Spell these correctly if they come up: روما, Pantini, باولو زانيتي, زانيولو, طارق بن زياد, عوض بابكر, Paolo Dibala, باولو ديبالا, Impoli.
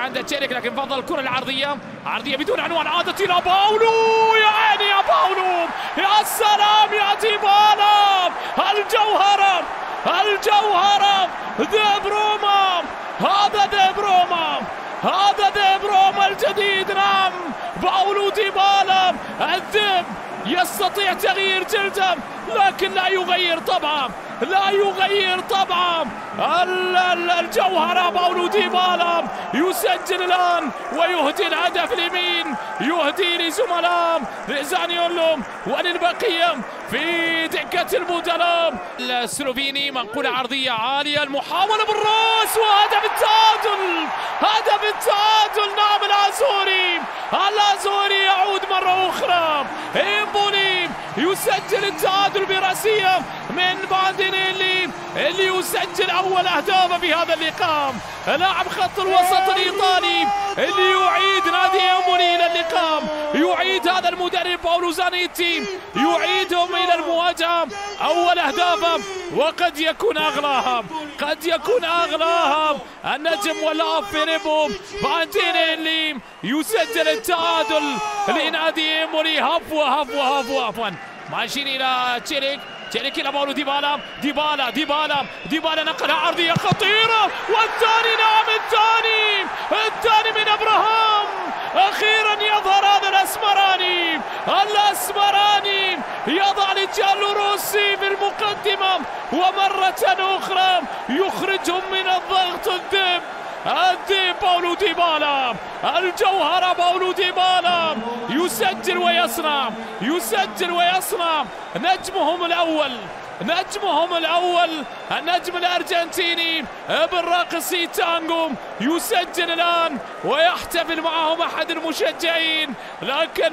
عند تيريك لكن فضل الكرة العرضية، عرضية بدون عنوان، عادت إلى باولو، يا عيني يا باولو، يا سلام يا ديبالا، الجوهرة الجوهرة، دبروما، هذا دبروما، هذا دبروما الجديد. نعم باولو ديبالا الذئب يستطيع تغيير جلده لكن لا يغير طبعه، لا يغير طبعا الجوهرة. باولو ديبالا يسجل الآن ويهدي الهدف اليمين، يهدي لزملائه لزانيولو وللبقية في دكة البدلاء. السلوفيني منقولة عرضية عالية، المحاولة بالراس وهدف التعادل، هدف التعادل. نعم الازوري، الازوري يعود مرة أخرى، إمبولي يسجل التعادل برأسية من بانتيني اللي يسجل أول أهدافه في هذا اللقاء، لاعب خط الوسط الإيطالي اللي يعيد نادي إمبولي إلى اللقاء، يعيد هذا المدرب باولو زانيتي، يعيدهم إلى المواجهة. أول أهدافه وقد يكون أغلاها، قد يكون أغلاها النجم واللاعب فيليبو بانتيني اللي يسجل التعادل لنادي إمبولي. هفوة هفوة هفوة عفوا، ماشيين إلى تشيريك، تيريك إلى باولو ديبالا، ديبالا ديبالا ديبالا نقلها عرضية خطيرة، والثاني نعم الثاني، الثاني من أبراهام. أخيرا يظهر هذا الأسمراني، الأسمراني يضع لتشالو روسي في المقدمة ومرة أخرى يخرجهم من الضغط الذئب، الذئب باولو ديبالا، الجوهرة باولو ديبالا يسجل ويصنع، يسجل ويصنع نجمهم الأول، نجمهم الأول النجم الأرجنتيني بالراقصي تانغوم يسجل الآن ويحتفل معهم أحد المشجعين لكن